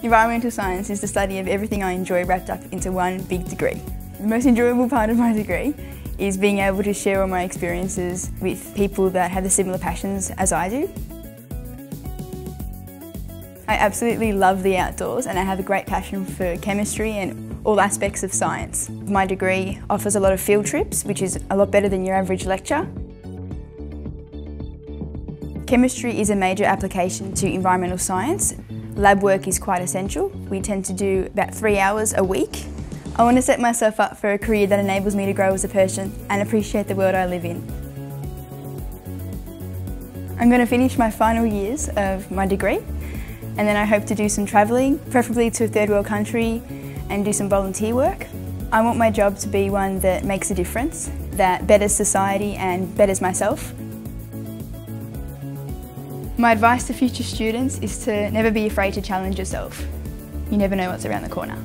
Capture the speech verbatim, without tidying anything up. Environmental science is the study of everything I enjoy wrapped up into one big degree. The most enjoyable part of my degree is being able to share all my experiences with people that have the similar passions as I do. I absolutely love the outdoors and I have a great passion for chemistry and all aspects of science. My degree offers a lot of field trips, which is a lot better than your average lecture. Chemistry is a major application to environmental science. Lab work is quite essential. We tend to do about three hours a week. I want to set myself up for a career that enables me to grow as a person and appreciate the world I live in. I'm going to finish my final years of my degree. And then I hope to do some travelling, preferably to a third world country, and do some volunteer work. I want my job to be one that makes a difference, that betters society and betters myself. My advice to future students is to never be afraid to challenge yourself. You never know what's around the corner.